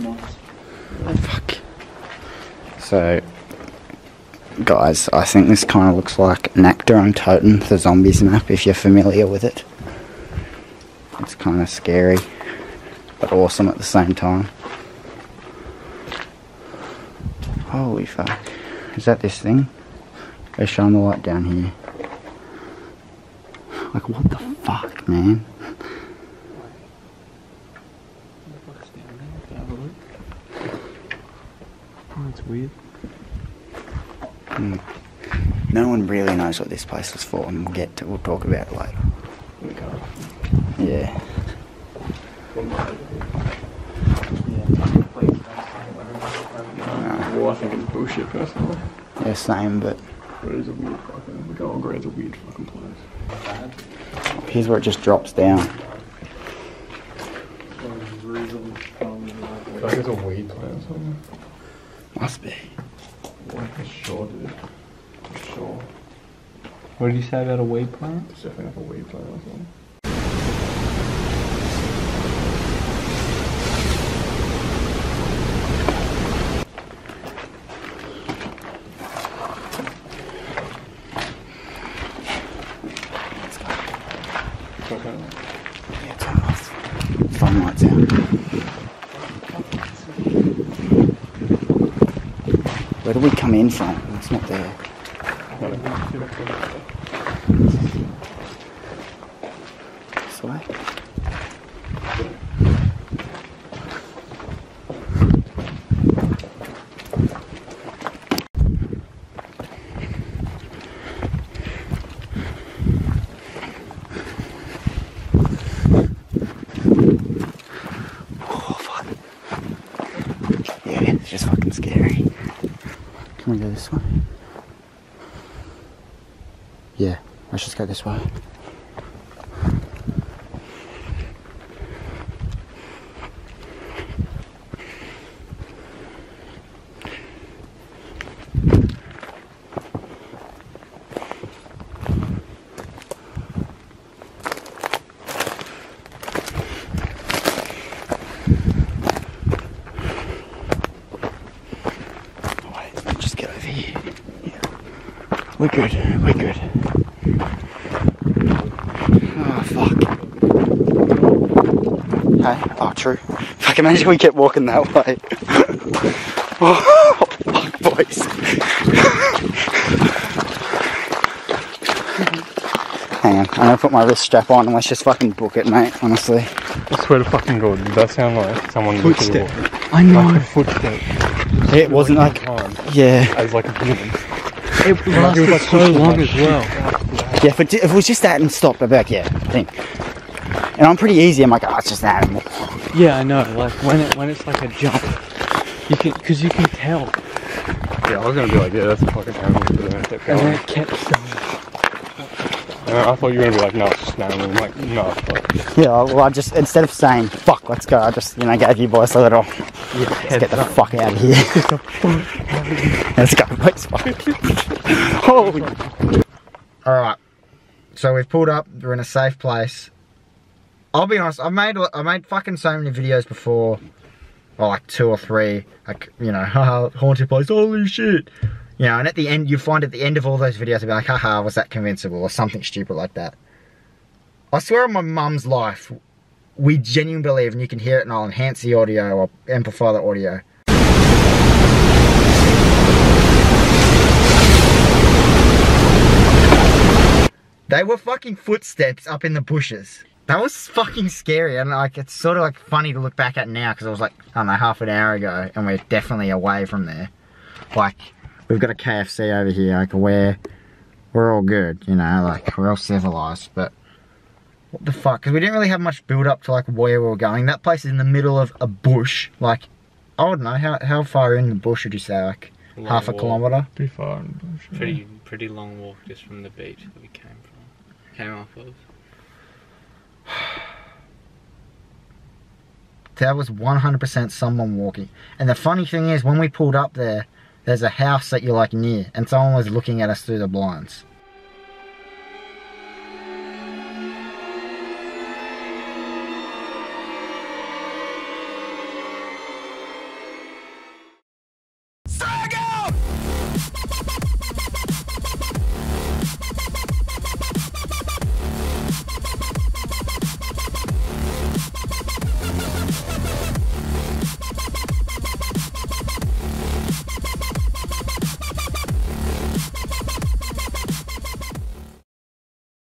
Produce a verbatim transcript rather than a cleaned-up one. Oh, fuck. So, guys, I think this kind of looks like Nacht der Untoten, the zombies map, if you're familiar with it. It's kind of scary, but awesome at the same time. Holy fuck. Is that this thing? Go shine the light down here. Like, what the fuck, man? Oh, it's weird. Mm. No one really knows what this place was for, and we'll get to, we'll talk about it later. We go. Yeah. No. Well, I think it's bullshit personally. Yeah, same, but. But it is a weird fucking. We go on grade, it's a weird fucking place. Here's where it just drops down. I think it's a weed plant somewhere. Must be. What for sure, dude. For sure. What did you say about a weed plant? It's definitely like a weed plant or something. Okay. Yeah, turn it off. Fun lights out. Where do we come in from? It's not there. This way? It's just fucking scary. Can we go this way? Yeah, let's just go this way. We're good, we're good. Oh, fuck. Hey, oh, true. Fuck, imagine we kept walking that way. Oh, fuck, boys. Hang on, I'm gonna put my wrist strap on and let's just fucking book it, mate, honestly. I swear to fucking God, did that sound like someone... Footstep. I know. Like a footstep. Yeah, it wasn't like... like yeah. As like a human. It lasted like so long as well. Yeah, if it, if it was just that and stopped, I'd be like, yeah, I think. And I'm pretty easy, I'm like, oh, it's just an animal. Yeah, I know, like, when it when it's like a jump, you can, because you can tell. Yeah, I was going to be like, yeah, that's a fucking animal. But then it kept going. And then it kept going. And I thought you were going to be like, no, it's just an animal. I'm like, no, fuck. Yeah, well, I just, instead of saying, fuck, let's go, I just, you know, gave you boys a little... Yeah, let's get the up. fuck out of here. Let's go, let's Holy. Alright, so we've pulled up, we're in a safe place. I'll be honest, I've made I made fucking so many videos before, well, like two or three, like, you know, haha, haunted place, holy shit. You know, and at the end, you find at the end of all those videos, I'll be like, haha, was that convincible, or something stupid like that. I swear on my mum's life, we genuinely believe, and you can hear it, and I'll enhance the audio or amplify the audio. They were fucking footsteps up in the bushes. That was fucking scary, and like, it's sort of like funny to look back at now, because it was like, I don't know, half an hour ago, and we're definitely away from there. Like, we've got a K F C over here, like, we're, we're all good, you know, like, we're all civilized, but... What the fuck? Because we didn't really have much build up to like where we were going. That place is in the middle of a bush. Like, I don't know, how, how far in the bush would you say? Like long half walk. a kilometre? Pretty far in the bush. Pretty, yeah. pretty long walk just from the beach that we came from. Came off of. That was one hundred percent someone walking. And the funny thing is, when we pulled up there, there's a house that you're like near. And someone was looking at us through the blinds.